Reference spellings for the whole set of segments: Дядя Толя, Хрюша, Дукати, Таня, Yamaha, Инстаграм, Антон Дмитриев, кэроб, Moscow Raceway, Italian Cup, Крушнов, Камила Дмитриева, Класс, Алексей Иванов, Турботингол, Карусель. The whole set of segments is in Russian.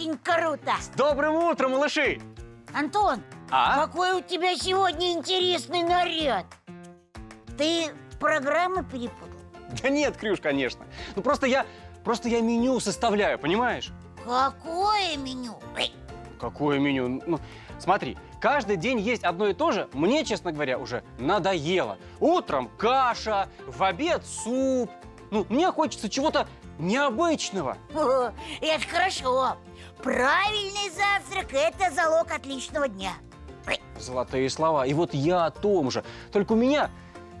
очень круто. С добрым утром, малыши! Антон, какой у тебя сегодня интересный наряд. Ты программы перепутал? Да нет, Хрюш, конечно. Ну просто я меню составляю, понимаешь? Какое меню? Какое меню? Ну, смотри, каждый день есть одно и то же, мне, честно говоря, уже надоело. Утром каша, в обед суп. Ну, мне хочется чего-то необычного. О, это хорошо. Правильный завтрак – это залог отличного дня. Золотые слова. И вот я о том же. Только у меня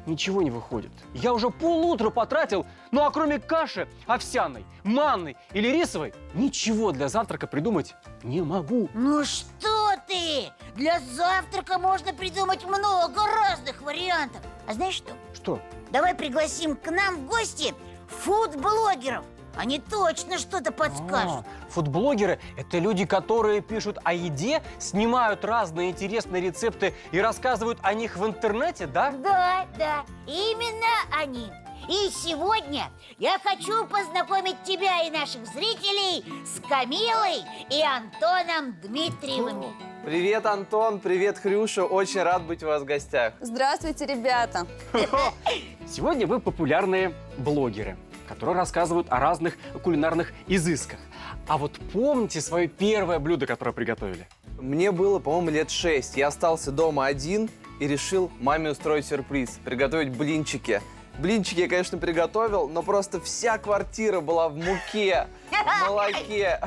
ничего не выходит. Я уже полутра потратил, ну а кроме каши овсяной, манной или рисовой, ничего для завтрака придумать не могу. Ну что ты? Для завтрака можно придумать много разных вариантов. А знаешь что? Что? Давай пригласим к нам в гости фуд-блогеров. Они точно что-то подскажут. Фуд-блогеры – это люди, которые пишут о еде, снимают разные интересные рецепты и рассказывают о них в интернете, да? Да, да, именно они. И сегодня я хочу познакомить тебя и наших зрителей с Камилой и Антоном Дмитриевыми. Привет, Антон, привет, Хрюша. Очень рад быть у вас в гостях. Здравствуйте, ребята. Сегодня вы популярные блогеры, которые рассказывают о разных кулинарных изысках. А вот помните свое первое блюдо, которое приготовили? Мне было, по-моему, лет 6. Я остался дома один и решил маме устроить сюрприз, приготовить блинчики. Блинчики я, конечно, приготовил, но просто вся квартира была в муке, в молоке.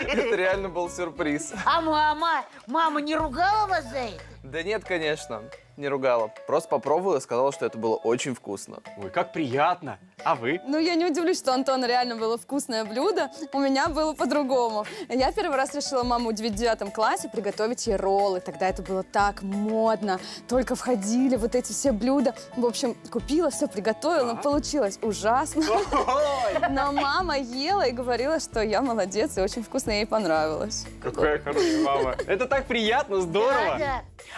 Это реально был сюрприз. А мама? Мама не ругала вас за это? Да нет, конечно, не ругала. Просто попробовала и сказала, что это было очень вкусно. Ой, как приятно. А вы? Ну, я не удивлюсь, что Антону реально было вкусное блюдо. У меня было по-другому. Я первый раз решила маму удивить в 9 классе, приготовить ей роллы. Тогда это было так модно. Только входили вот эти все блюда. В общем, купила, все приготовила, но получилось ужасно. Но мама ела и говорила, что я молодец, и очень вкусно ей понравилось. Какая хорошая мама. Это так приятно, здорово.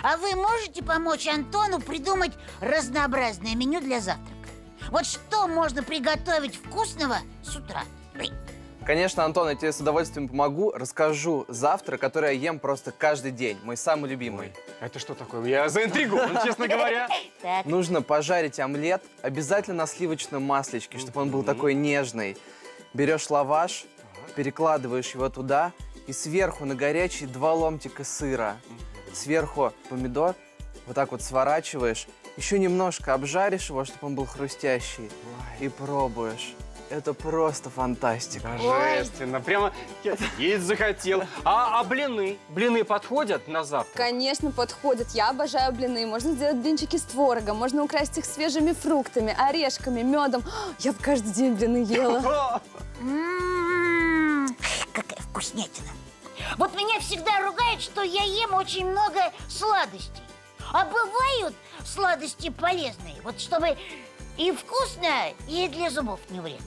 А вы можете помочь Антону придумать разнообразное меню для завтрака? Вот что можно приготовить вкусного с утра? Конечно, Антон, я тебе с удовольствием помогу. Расскажу завтрак, который я ем просто каждый день. Мой самый любимый. Ой, это что такое? Я заинтригован, честно говоря. Нужно пожарить омлет обязательно на сливочном маслечке, чтобы он был такой нежный. Берешь лаваш, перекладываешь его туда, и сверху на горячий 2 ломтика сыра. Сверху помидор, вот так вот сворачиваешь, еще немножко обжаришь его, чтобы он был хрустящий, и пробуешь. Это просто фантастика. Божественно, прямо я есть захотел. А блины? Блины подходят на завтрак? Конечно, подходят. Я обожаю блины. Можно сделать блинчики с творогом, можно украсть их свежими фруктами, орешками, медом. Я бы каждый день блины ела. Какая вкуснятина. Вот меня всегда ругают, что я ем очень много сладостей. А бывают сладости полезные, вот чтобы и вкусно, и для зубов не вредно.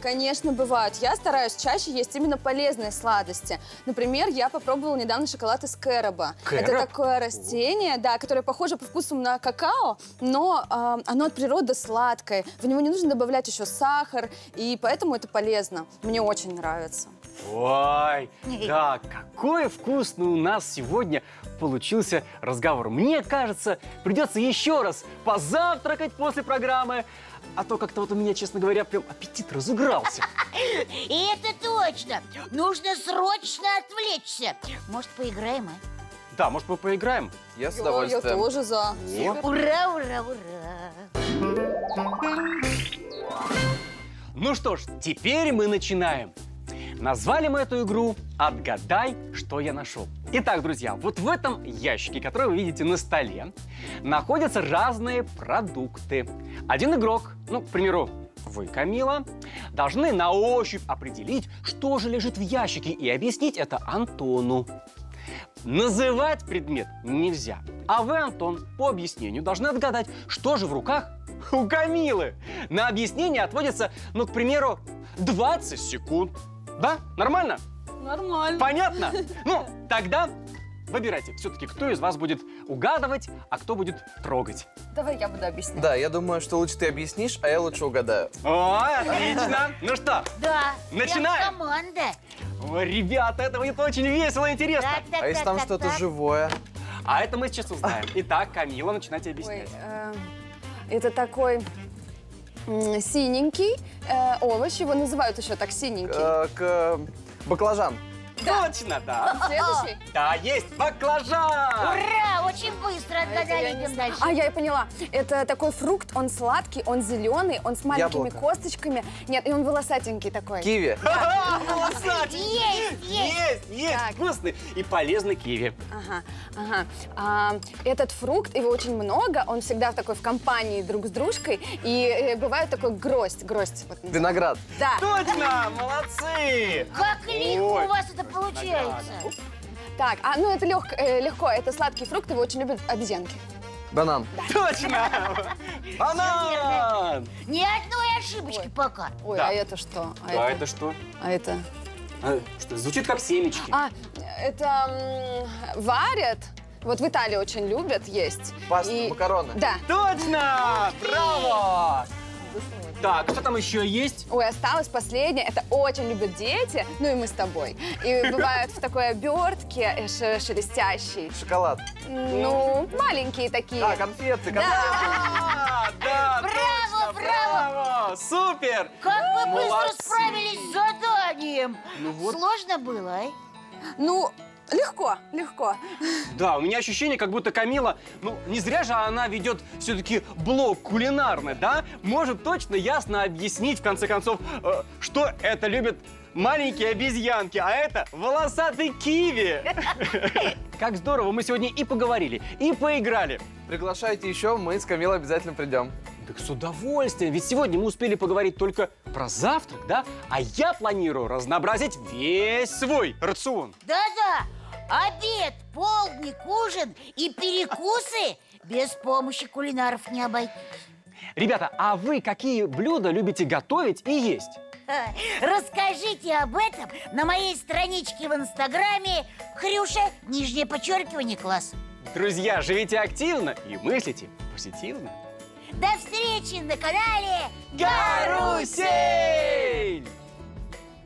Конечно, бывают. Я стараюсь чаще есть именно полезные сладости. Например, я попробовала недавно шоколад из кэроба. Кэроп? Это такое растение, да, которое похоже по вкусу на какао, но оно от природы сладкое. В него не нужно добавлять еще сахар, и поэтому это полезно. Мне очень нравится. Ой, да, какой вкусный у нас сегодня получился разговор. Мне кажется, придется еще раз позавтракать после программы. А то как-то вот у меня, честно говоря, прям аппетит разыгрался. И это точно. Нужно срочно отвлечься. Может, поиграем, а? Да, может, мы поиграем? Я с удовольствием. Я тоже за. Ура, ура, ура. Ну что ж, теперь мы начинаем. Назвали мы эту игру «Отгадай, что я нашел». Итак, друзья, вот в этом ящике, который вы видите на столе, находятся разные продукты. Один игрок, ну, к примеру, вы, Камила, должны на ощупь определить, что же лежит в ящике, и объяснить это Антону. Называть предмет нельзя. А вы, Антон, по объяснению должны отгадать, что же в руках у Камилы. На объяснение отводится, ну, к примеру, 20 секунд. Да? Нормально? Нормально. Понятно? Ну, тогда выбирайте все-таки, кто из вас будет угадывать, а кто будет трогать. Давай я буду объяснять. Да, я думаю, что лучше ты объяснишь, а я лучше угадаю. О, отлично. Ну что, начинаем. Команда. Ой, ребята, это будет очень весело и интересно. Так, а если там что-то живое? А это мы сейчас узнаем. Итак, Камила, начинайте объяснять. Это такой синенький овощ, его называют еще так синенький. К баклажан. Да. Точно, да. Следующий? Да, есть баклажан! Ура! Очень быстро отгадали. А я и поняла. Это такой фрукт, он сладкий, он зеленый, он с маленькими косточками. Нет, и он волосатенький такой. Киви. Да. Волосатенький! Есть, есть! Есть, есть! Так. Вкусный и полезный киви. Ага, ага. Этот фрукт, его очень много, он всегда в такой в компании друг с дружкой. И бывает такой гроздь, вот. Виноград. Да. Точно! Молодцы! Как легко у вас это получается. Так, ну это легко, это сладкий фрукт, его очень любят обезьянки. Банан. Да. Точно! Банан! Ни одной ошибочки пока. Ой, да. А это что? А это что? А это? Что? Звучит как семечки. А, это варят. Вот в Италии очень любят есть. Паста, макароны. Да. Точно! Браво! Так, что там еще есть? Ой, осталось последнее. Это очень любят дети, ну и мы с тобой. И бывают в такой обертке шелестящей. Шоколад. Ну, маленькие такие. Да, конфеты, Да, да, браво, браво! Супер! Как вы быстро справились с заданием! Сложно было, а? Ну... Легко, легко. Да, у меня ощущение, как будто Камила, ну, не зря же она ведет все-таки блог кулинарный, да? Может точно ясно объяснить, в конце концов, что это любят маленькие обезьянки, а это волосатый киви. Как здорово, мы сегодня и поговорили, и поиграли. Приглашайте еще, мы с Камилой обязательно придем. Так с удовольствием, ведь сегодня мы успели поговорить только про завтрак, да? А я планирую разнообразить весь свой рацион. Да-да, обед, полдник, ужин и перекусы без помощи кулинаров не обойтись. Ребята, а вы какие блюда любите готовить и есть? Расскажите об этом на моей страничке в Инстаграме Хрюша, _ класс. Друзья, живите активно и мыслите позитивно. До встречи на канале Карусель!